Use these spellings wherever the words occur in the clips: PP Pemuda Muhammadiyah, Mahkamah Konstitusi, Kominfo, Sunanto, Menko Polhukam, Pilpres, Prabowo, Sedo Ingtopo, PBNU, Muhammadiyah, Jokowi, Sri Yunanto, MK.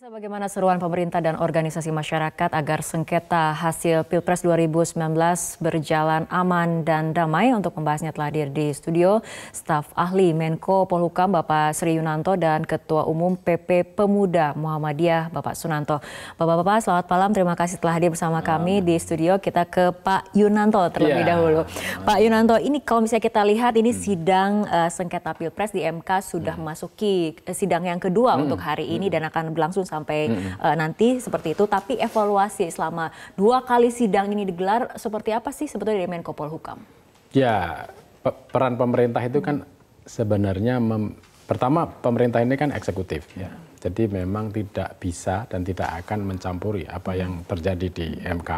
Bagaimana seruan pemerintah dan organisasi masyarakat agar sengketa hasil Pilpres 2019 berjalan aman dan damai? Untuk membahasnya telah hadir di studio staf ahli Menko Polhukam Bapak Sri Yunanto dan Ketua Umum PP Pemuda Muhammadiyah Bapak Sunanto. Bapak-bapak, selamat malam. Terima kasih telah hadir bersama kami di studio. Kita ke Pak Yunanto terlebih dahulu. Pak Yunanto, ini kalau misalnya kita lihat ini sidang sengketa Pilpres di MK sudah memasuki sidang yang kedua untuk hari ini dan akan berlangsung sampai nanti seperti itu. Tapi evaluasi selama dua kali sidang ini digelar seperti apa sih sebetulnya dari Menko Polhukam? Ya, peran pemerintah itu kan sebenarnya pertama pemerintah ini kan eksekutif ya. Jadi memang tidak bisa dan tidak akan mencampuri apa yang terjadi di MK.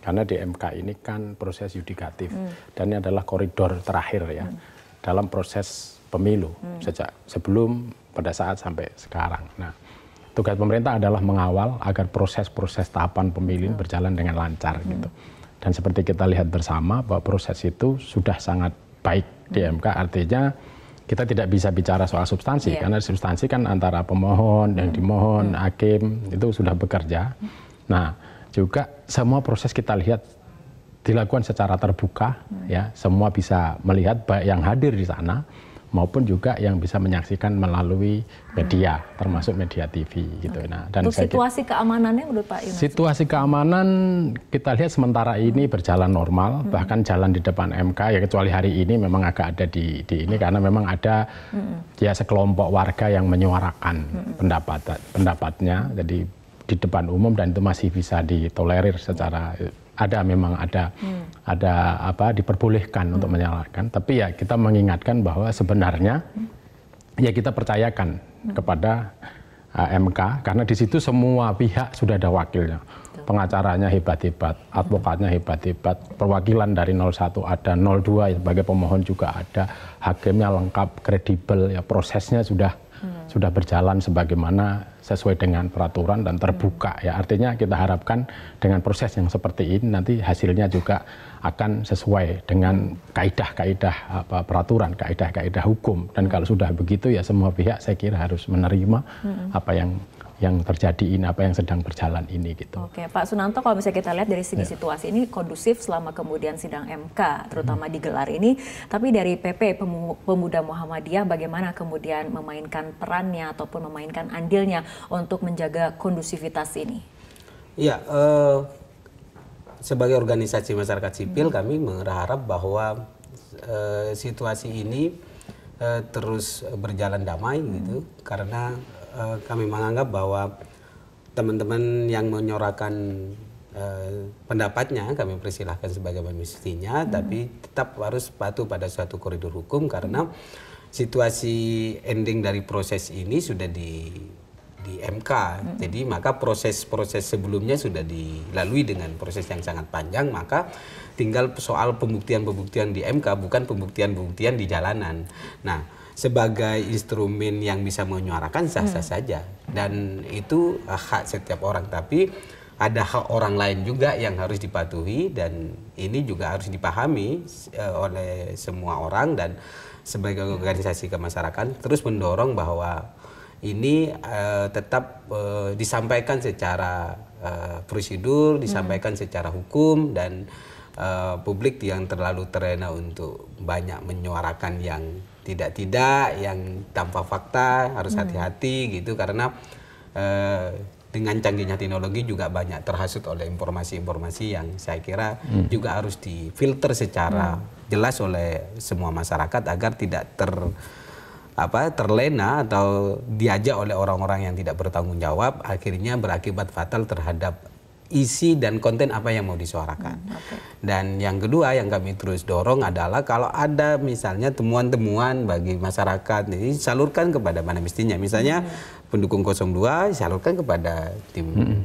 Karena di MK ini kan proses yudikatif dan ini adalah koridor terakhir ya dalam proses pemilu sejak sebelum pada saat sampai sekarang. Nah, tugas pemerintah adalah mengawal agar proses-proses tahapan pemilu berjalan dengan lancar gitu. Dan seperti kita lihat bersama bahwa proses itu sudah sangat baik di MK. Artinya kita tidak bisa bicara soal substansi karena substansi kan antara pemohon yang dimohon, hakim itu sudah bekerja. Nah, juga semua proses kita lihat dilakukan secara terbuka ya, semua bisa melihat baik yang hadir di sana maupun juga yang bisa menyaksikan melalui media, termasuk media TV gitu. Nah, dan untuk situasi keamanannya menurut Pak Yunanto? Situasi keamanan kita lihat sementara ini berjalan normal, bahkan jalan di depan MK ya, kecuali hari ini memang agak ada di ini karena memang ada ya sekelompok warga yang menyuarakan pendapatnya jadi di depan umum dan itu masih bisa ditolerir secara ada apa diperbolehkan untuk menyalahkan, tapi ya kita mengingatkan bahwa sebenarnya ya kita percayakan kepada MK karena di situ semua pihak sudah ada wakilnya, pengacaranya hebat-hebat, advokatnya hebat-hebat, perwakilan dari 01 ada, 02 sebagai pemohon juga ada, hakimnya lengkap, kredibel ya, prosesnya sudah berjalan sebagaimana sesuai dengan peraturan dan terbuka ya. Artinya kita harapkan dengan proses yang seperti ini nanti hasilnya juga akan sesuai dengan kaidah-kaidah peraturan, kaidah-kaidah hukum. Dan kalau sudah begitu ya semua pihak saya kira harus menerima apa yang terjadi ini, apa yang sedang berjalan ini gitu. Oke, Pak Sunanto, kalau bisa kita lihat dari segi situasi ini kondusif selama kemudian sidang MK terutama digelar ini, tapi dari PP Pemuda Muhammadiyah bagaimana kemudian memainkan perannya ataupun memainkan andilnya untuk menjaga kondusivitas ini? Ya, sebagai organisasi masyarakat sipil kami berharap bahwa situasi ini terus berjalan damai gitu, karena kami menganggap bahwa teman-teman yang menyuarakan pendapatnya kami persilahkan sebagaimana mestinya, tapi tetap harus patuh pada suatu koridor hukum karena situasi ending dari proses ini sudah di MK. Jadi maka proses-proses sebelumnya sudah dilalui dengan proses yang sangat panjang, maka tinggal soal pembuktian-pembuktian di MK, bukan pembuktian-pembuktian di jalanan. Nah, sebagai instrumen yang bisa menyuarakan sah-sah saja dan itu hak setiap orang, tapi ada hak orang lain juga yang harus dipatuhi dan ini juga harus dipahami oleh semua orang. Dan sebagai organisasi kemasyarakatan terus mendorong bahwa ini tetap disampaikan secara prosedur, disampaikan secara hukum, dan publik yang terlalu terlena untuk banyak menyuarakan yang tidak-tidak, yang tanpa fakta, harus hati-hati gitu karena dengan canggihnya teknologi juga banyak terhasut oleh informasi-informasi yang saya kira juga harus difilter secara jelas oleh semua masyarakat agar tidak terlena atau diajak oleh orang-orang yang tidak bertanggung jawab, akhirnya berakibat fatal terhadap isi dan konten apa yang mau disuarakan. Dan yang kedua yang kami terus dorong adalah kalau ada misalnya temuan-temuan bagi masyarakat ini salurkan kepada mana mestinya, misalnya pendukung 02 salurkan kepada tim 02,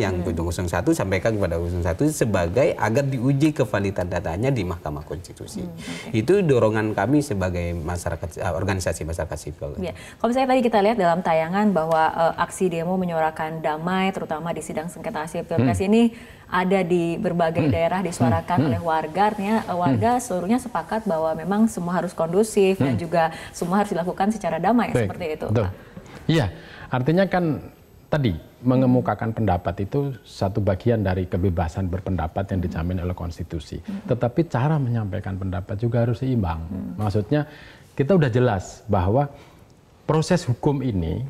yang pendukung 01 sampaikan kepada 01 sebagai agar diuji kevalidatan datanya di Mahkamah Konstitusi. Itu dorongan kami sebagai masyarakat, organisasi masyarakat sipil. Ya. Kalau misalnya tadi kita lihat dalam tayangan bahwa aksi demo menyuarakan damai terutama di sidang sengketa hasil Pilpres ini ada di berbagai daerah disuarakan oleh warga, artinya warga seluruhnya sepakat bahwa memang semua harus kondusif dan juga semua harus dilakukan secara damai. Baik, seperti itu. Iya, artinya kan tadi mengemukakan pendapat itu satu bagian dari kebebasan berpendapat yang dijamin oleh konstitusi. Tetapi cara menyampaikan pendapat juga harus seimbang. Maksudnya kita udah jelas bahwa proses hukum ini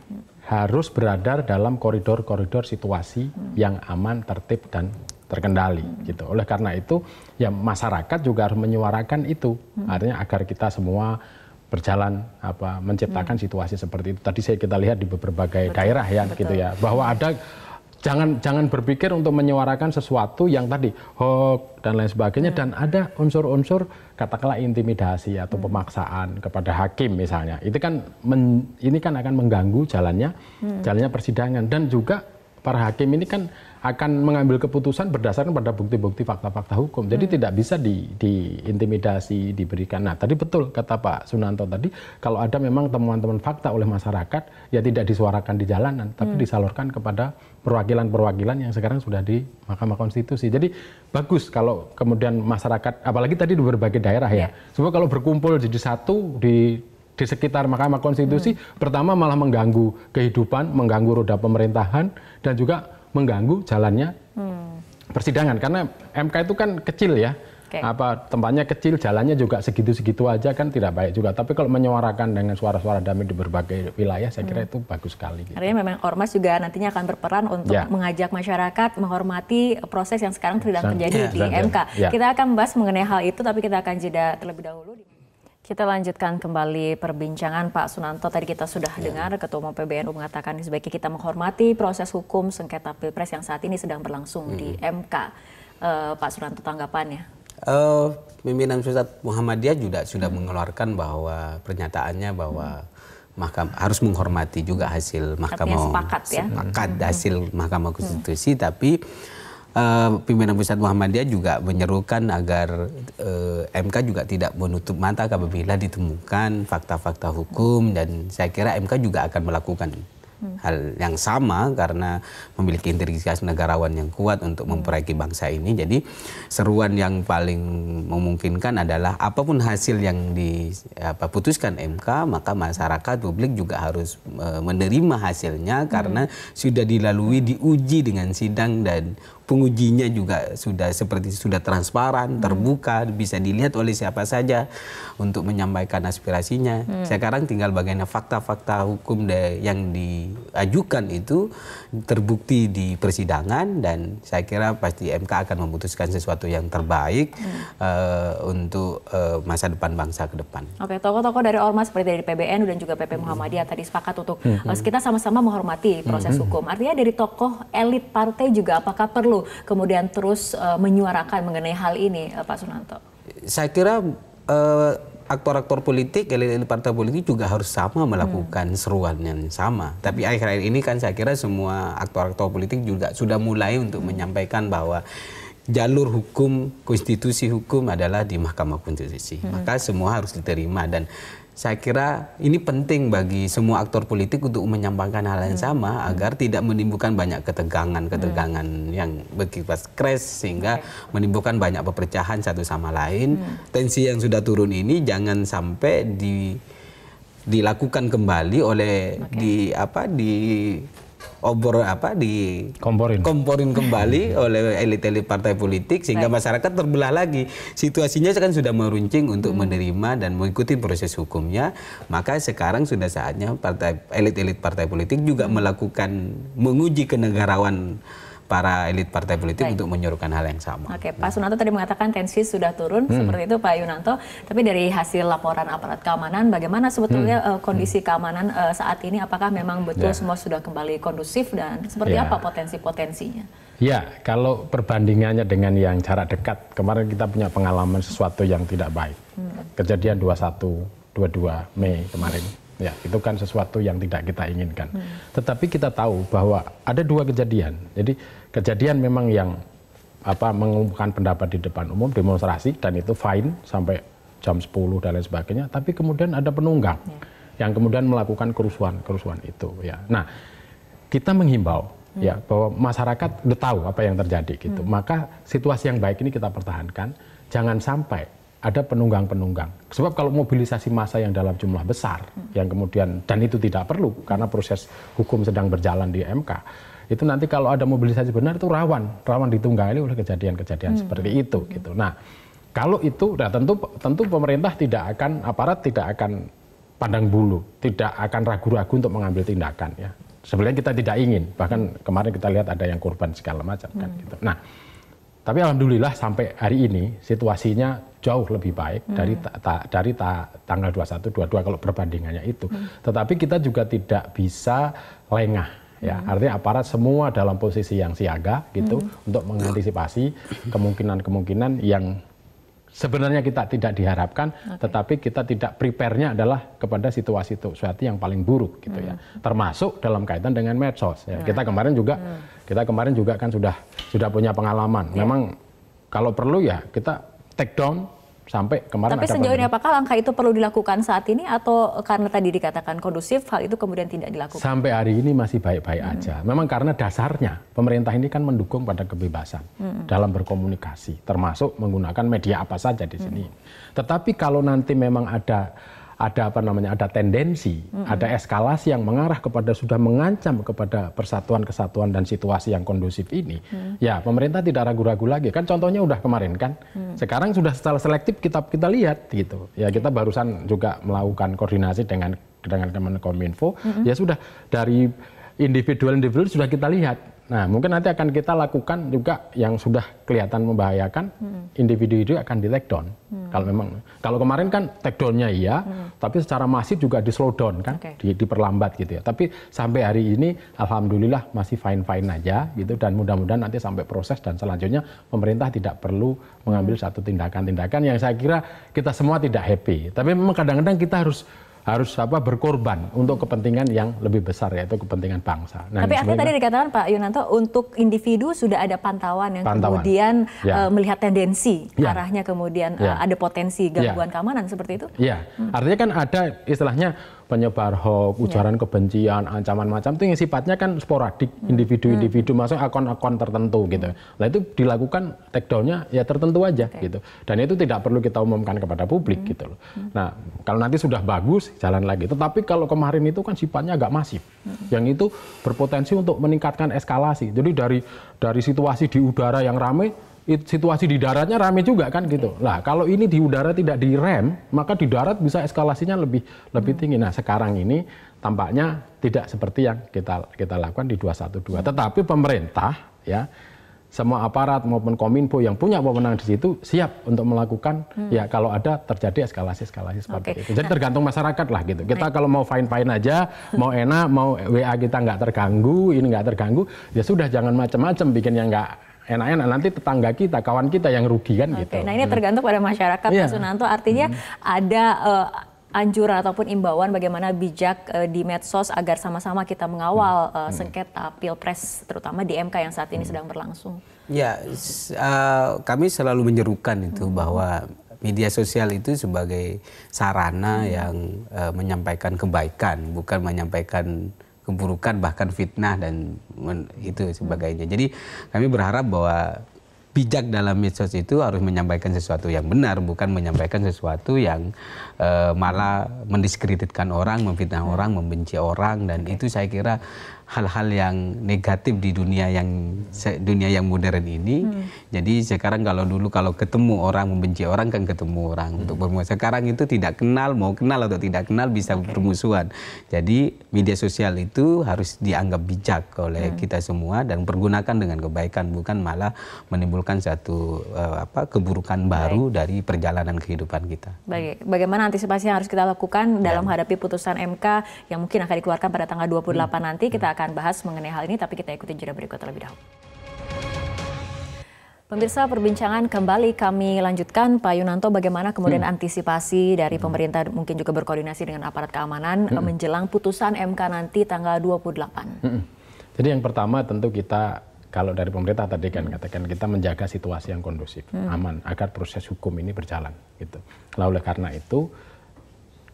harus berada dalam koridor-koridor situasi yang aman, tertib, dan terkendali gitu. Oleh karena itu ya masyarakat juga harus menyuarakan itu. Artinya agar kita semua berjalan apa menciptakan situasi seperti itu. Tadi kita lihat di berbagai daerah ya gitu ya, bahwa ada jangan berpikir untuk menyuarakan sesuatu yang tadi hoax dan lain sebagainya, dan ada unsur-unsur katakanlah intimidasi atau pemaksaan kepada hakim misalnya. Itu kan ini kan akan mengganggu jalannya persidangan, dan juga para hakim ini kan akan mengambil keputusan berdasarkan pada bukti-bukti fakta-fakta hukum. Jadi tidak bisa diintimidasi, diberikan. Nah, tadi betul kata Pak Sunanto tadi, kalau ada memang temuan-temuan fakta oleh masyarakat, ya tidak disuarakan di jalanan, tapi disalurkan kepada perwakilan-perwakilan yang sekarang sudah di Mahkamah Konstitusi. Jadi bagus kalau kemudian masyarakat, apalagi tadi di berbagai daerah ya, semua kalau berkumpul jadi satu di sekitar Mahkamah Konstitusi, pertama malah mengganggu kehidupan, mengganggu roda pemerintahan, dan juga mengganggu jalannya persidangan. Karena MK itu kan kecil ya, apa tempatnya kecil, jalannya juga segitu-segitu aja, kan tidak baik juga. Tapi kalau menyuarakan dengan suara-suara damai di berbagai wilayah, saya kira itu bagus sekali. Gitu. Artinya memang ormas juga nantinya akan berperan untuk mengajak masyarakat menghormati proses yang sekarang sedang terjadi di MK. Kita akan membahas mengenai hal itu, tapi kita akan jeda terlebih dahulu. Kita lanjutkan kembali perbincangan Pak Sunanto. Tadi kita sudah dengar Ketua Umum PBNU mengatakan sebaiknya kita menghormati proses hukum sengketa Pilpres yang saat ini sedang berlangsung di MK. Pak Sunanto, tanggapannya? Pimpinan Pusat Muhammadiyah juga sudah mengeluarkan bahwa pernyataannya bahwa Mahkamah harus menghormati juga hasil Mahkamah hasil Mahkamah Konstitusi, tapi pimpinan Pusat Muhammadiyah juga menyerukan agar MK juga tidak menutup mata apabila ditemukan fakta-fakta hukum, dan saya kira MK juga akan melakukan hal yang sama karena memiliki integritas negarawan yang kuat untuk memperbaiki bangsa ini. Jadi seruan yang paling memungkinkan adalah apapun hasil yang diputuskan MK, maka masyarakat publik juga harus menerima hasilnya karena sudah dilalui, diuji dengan sidang, dan pengujinya juga sudah transparan, terbuka, bisa dilihat oleh siapa saja untuk menyampaikan aspirasinya. Sekarang tinggal bagaimana fakta-fakta hukum yang diajukan itu terbukti di persidangan, dan saya kira pasti MK akan memutuskan sesuatu yang terbaik untuk masa depan bangsa ke depan. Oke, tokoh-tokoh dari ormas seperti dari PBNU dan juga PP Muhammadiyah tadi sepakat untuk kita sama-sama menghormati proses hukum. Artinya dari tokoh elit partai juga apakah perlu kemudian terus menyuarakan mengenai hal ini, Pak Sunanto? Saya kira aktor-aktor politik, elit-elit partai politik juga harus sama melakukan seruan yang sama. Tapi akhir-akhir ini kan saya kira semua aktor-aktor politik juga sudah mulai untuk menyampaikan bahwa jalur hukum, konstitusi hukum adalah di Mahkamah Konstitusi. Maka semua harus diterima, dan saya kira ini penting bagi semua aktor politik untuk menyampaikan hal yang sama agar tidak menimbulkan banyak ketegangan yang berkipas crash sehingga menimbulkan banyak perpecahan satu sama lain. Tensi yang sudah turun ini jangan sampai dilakukan kembali oleh komporin kembali oleh elit-elit partai politik sehingga masyarakat terbelah lagi. Situasinya kan sudah meruncing untuk menerima dan mengikuti proses hukumnya, maka sekarang sudah saatnya elit-elit partai politik juga melakukan menguji kenegarawan para elit partai politik untuk menyuruhkan hal yang sama. Oke, Pak Sunanto tadi mengatakan tensi sudah turun, seperti itu Pak Yunanto. Tapi dari hasil laporan aparat keamanan, bagaimana sebetulnya kondisi keamanan saat ini? Apakah memang betul semua sudah kembali kondusif, dan seperti apa potensi-potensinya? Ya, kalau perbandingannya dengan yang jarak dekat, kemarin kita punya pengalaman sesuatu yang tidak baik. Kejadian 21-22 Mei kemarin. Ya, itu kan sesuatu yang tidak kita inginkan. Tetapi kita tahu bahwa ada dua kejadian. Jadi kejadian memang yang mengumumkan pendapat di depan umum, demonstrasi, dan itu fine sampai jam 10 dan lain sebagainya. Tapi kemudian ada penunggang yang kemudian melakukan kerusuhan itu. Ya, nah kita menghimbau bahwa masyarakat udah tahu apa yang terjadi gitu. Maka situasi yang baik ini kita pertahankan. Jangan sampai ada penunggang-penunggang. Sebab kalau mobilisasi massa yang dalam jumlah besar, yang kemudian, dan itu tidak perlu, karena proses hukum sedang berjalan di MK, itu nanti kalau ada mobilisasi benar itu rawan ditunggangi oleh kejadian-kejadian seperti itu. Gitu. Nah, kalau itu, nah tentu pemerintah tidak akan, aparat tidak akan pandang bulu, tidak akan ragu-ragu untuk mengambil tindakan. Ya. Sebenarnya kita tidak ingin, bahkan kemarin kita lihat ada yang korban segala macam. Kan, gitu. Nah, tapi alhamdulillah sampai hari ini situasinya jauh lebih baik dari tanggal 21-22 kalau perbandingannya itu. Tetapi kita juga tidak bisa lengah, ya. Artinya aparat semua dalam posisi yang siaga gitu untuk mengantisipasi kemungkinan-kemungkinan yang sebenarnya kita tidak diharapkan, tetapi kita tidak prepare-nya adalah kepada situasi yang paling buruk gitu ya. Termasuk dalam kaitan dengan medsos. Ya. Kita kemarin juga kan sudah punya pengalaman. Yeah. Memang kalau perlu ya kita take down sampai kemarin. Tapi sejauh ini apakah langkah itu perlu dilakukan saat ini atau karena tadi dikatakan kondusif, hal itu kemudian tidak dilakukan? Sampai hari ini masih baik-baik aja. Memang karena dasarnya pemerintah ini kan mendukung pada kebebasan dalam berkomunikasi, termasuk menggunakan media apa saja di sini. Tetapi kalau nanti memang ada tendensi, ada eskalasi yang mengarah kepada sudah mengancam kepada persatuan, kesatuan dan situasi yang kondusif ini, ya pemerintah tidak ragu-ragu lagi. Kan contohnya udah kemarin kan, sekarang sudah secara selektif kita lihat gitu. Ya kita barusan juga melakukan koordinasi dengan Kominfo, ya sudah dari individu sudah kita lihat. Nah, mungkin nanti akan kita lakukan juga yang sudah kelihatan membahayakan, individu itu akan di take down. Kalau kemarin kan take down-nya iya, tapi secara masif juga di slow down kan, diperlambat gitu ya. Tapi sampai hari ini alhamdulillah masih fine-fine aja gitu, dan mudah-mudahan nanti sampai proses dan selanjutnya pemerintah tidak perlu mengambil satu tindakan-tindakan yang saya kira kita semua tidak happy. Tapi memang kadang-kadang kita harus berkorban untuk kepentingan yang lebih besar, yaitu kepentingan bangsa. Nah, tapi artinya tadi dikatakan Pak Yunanto untuk individu sudah ada pantauan. Kemudian melihat tendensi arahnya, kemudian ada potensi gangguan keamanan seperti itu. Iya, artinya kan ada istilahnya penyebar hoax, ujaran kebencian, ancaman macam itu yang sifatnya kan sporadik, individu-individu, masuk akun-akun tertentu gitu. Nah itu dilakukan take down-nya ya tertentu aja gitu. Dan itu tidak perlu kita umumkan kepada publik gitu loh. Nah kalau nanti sudah bagus jalan lagi. Tetapi kalau kemarin itu kan sifatnya agak masif, yang itu berpotensi untuk meningkatkan eskalasi. Jadi dari situasi di udara yang ramai, situasi di daratnya ramai juga kan gitu. Nah kalau ini di udara tidak direm, maka di darat bisa eskalasinya lebih tinggi. Nah sekarang ini tampaknya tidak seperti yang kita lakukan di 212. Tetapi pemerintah ya, semua aparat maupun Kominfo yang punya wewenang di situ siap untuk melakukan ya kalau ada terjadi eskalasi seperti itu. Jadi tergantung masyarakat lah gitu. Kita kalau mau fine aja, mau enak, mau WA kita nggak terganggu, ya sudah jangan macam-macam bikin yang nggak enak-enak, nanti tetangga kita, kawan kita yang rugi kan gitu. Nah ini tergantung pada masyarakat, Pak Yunanto. Artinya ada anjuran ataupun imbauan bagaimana bijak di medsos agar sama-sama kita mengawal sengketa Pilpres terutama di MK yang saat ini sedang berlangsung. Ya, kami selalu menyerukan itu bahwa media sosial itu sebagai sarana yang menyampaikan kebaikan, bukan menyampaikan keburukan, bahkan fitnah dan itu sebagainya. Jadi kami berharap bahwa bijak dalam medsos itu harus menyampaikan sesuatu yang benar, bukan menyampaikan sesuatu yang malah mendiskreditkan orang, memfitnah orang, membenci orang, dan itu saya kira hal-hal yang negatif di dunia yang modern ini. Jadi sekarang kalau ketemu orang, membenci orang kan ketemu orang untuk bermusuhan. Sekarang itu tidak kenal, mau kenal atau tidak kenal bisa bermusuhan. Jadi media sosial itu harus dianggap bijak oleh kita semua dan pergunakan dengan kebaikan, bukan malah menimbulkan satu keburukan baru dari perjalanan kehidupan kita. Bagaimana antisipasi yang harus kita lakukan dalam menghadapi putusan MK yang mungkin akan dikeluarkan pada tanggal 28 nanti? Kita akan bahas mengenai hal ini, tapi kita ikuti jeda berikut terlebih dahulu. Pemirsa, perbincangan kembali kami lanjutkan. Pak Yunanto, bagaimana kemudian antisipasi dari pemerintah, mungkin juga berkoordinasi dengan aparat keamanan menjelang putusan MK nanti tanggal 28? Jadi yang pertama tentu kita, kalau dari pemerintah tadi kan katakan kita menjaga situasi yang kondusif, aman, agar proses hukum ini berjalan gitu. Oleh karena itu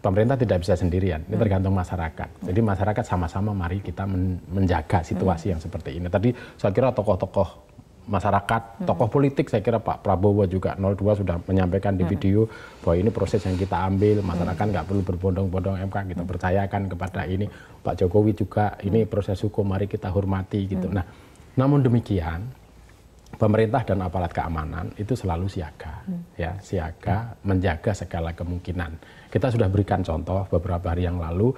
pemerintah tidak bisa sendirian, ini tergantung masyarakat. Jadi masyarakat sama-sama mari kita menjaga situasi yang seperti ini. Tadi saya kira tokoh-tokoh masyarakat, tokoh politik, saya kira Pak Prabowo juga 02 sudah menyampaikan di video bahwa ini proses yang kita ambil, masyarakat nggak perlu berbondong-bondong MK, kita percayakan kepada ini. Pak Jokowi juga, ini proses hukum, mari kita hormati gitu. Nah, namun demikian, pemerintah dan aparat keamanan itu selalu siaga, ya, siaga menjaga segala kemungkinan. Kita sudah berikan contoh beberapa hari yang lalu.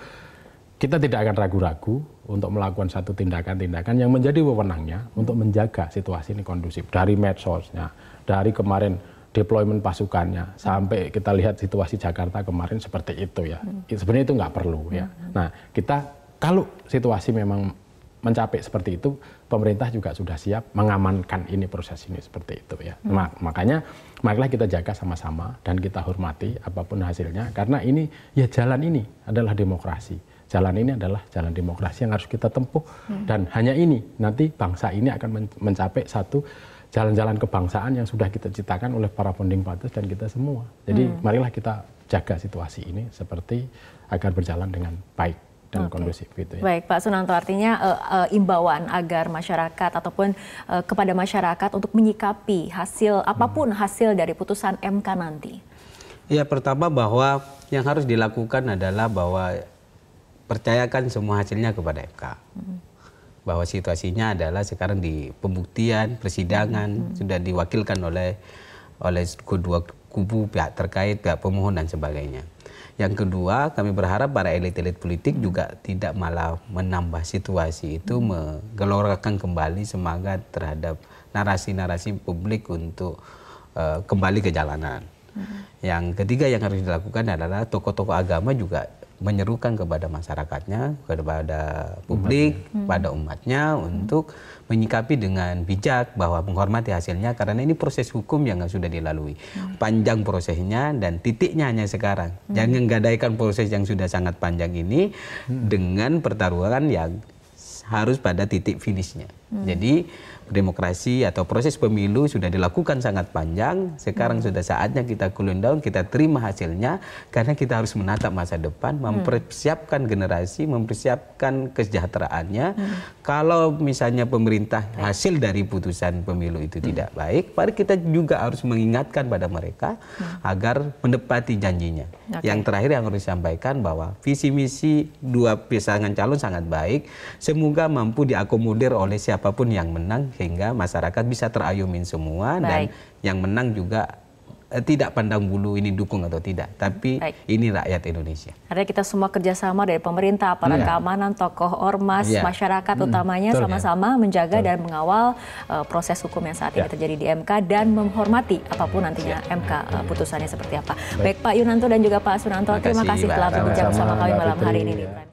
Kita tidak akan ragu-ragu untuk melakukan satu tindakan-tindakan yang menjadi wewenangnya untuk menjaga situasi ini kondusif. Dari medsosnya, dari kemarin deployment pasukannya, sampai kita lihat situasi Jakarta kemarin seperti itu ya. Sebenarnya itu nggak perlu ya. Nah, kita kalau situasi memang mencapai seperti itu, pemerintah juga sudah siap mengamankan ini proses ini seperti itu ya. Makanya, marilah kita jaga sama-sama dan kita hormati apapun hasilnya. Karena ini, ya jalan ini adalah demokrasi. Jalan ini adalah jalan demokrasi yang harus kita tempuh dan hanya ini nanti bangsa ini akan mencapai satu jalan-jalan kebangsaan yang sudah kita ciptakan oleh para founding fathers dan kita semua. Jadi marilah kita jaga situasi ini seperti agar berjalan dengan baik dan kondusif gitu ya. Baik Pak Sunanto, artinya imbauan agar masyarakat ataupun kepada masyarakat untuk menyikapi hasil apapun hasil dari putusan MK nanti. Ya, pertama bahwa yang harus dilakukan adalah bahwa percayakan semua hasilnya kepada MK. Bahwa situasinya adalah sekarang di pembuktian, persidangan, sudah diwakilkan oleh kedua kubu, pihak terkait, pihak pemohon dan sebagainya. Yang kedua, kami berharap para elit-elit politik juga tidak malah menambah situasi itu, menggelorakan kembali semangat terhadap narasi-narasi publik untuk kembali ke jalanan. Yang ketiga yang harus dilakukan adalah tokoh-tokoh agama juga menyerukan kepada masyarakatnya, kepada publik, pada umatnya untuk menyikapi dengan bijak bahwa menghormati hasilnya karena ini proses hukum yang sudah dilalui. Panjang prosesnya dan titiknya hanya sekarang. Jangan gadaikan proses yang sudah sangat panjang ini dengan pertaruhan yang harus pada titik finishnya. Jadi demokrasi atau proses pemilu sudah dilakukan sangat panjang. Sekarang sudah saatnya kita cooling down, kita terima hasilnya karena kita harus menatap masa depan, mempersiapkan generasi, mempersiapkan kesejahteraannya. Kalau misalnya pemerintah hasil dari putusan pemilu itu tidak baik, mari kita juga harus mengingatkan pada mereka agar menepati janjinya. Yang terakhir yang harus disampaikan bahwa visi misi dua pasangan calon sangat baik. Semoga mampu diakomodir oleh siapa apapun yang menang sehingga masyarakat bisa terayumin semua. Baik. Dan yang menang juga tidak pandang bulu ini dukung atau tidak, tapi ini rakyat Indonesia. Artinya kita semua kerjasama dari pemerintah, aparat keamanan, tokoh ormas, masyarakat utamanya sama-sama menjaga dan mengawal proses hukum yang saat ini terjadi di MK dan menghormati apapun nantinya MK putusannya seperti apa. Baik Pak Yunanto dan juga Pak Sunanto, terima kasih telah berbincang bersama kami malam hari ini.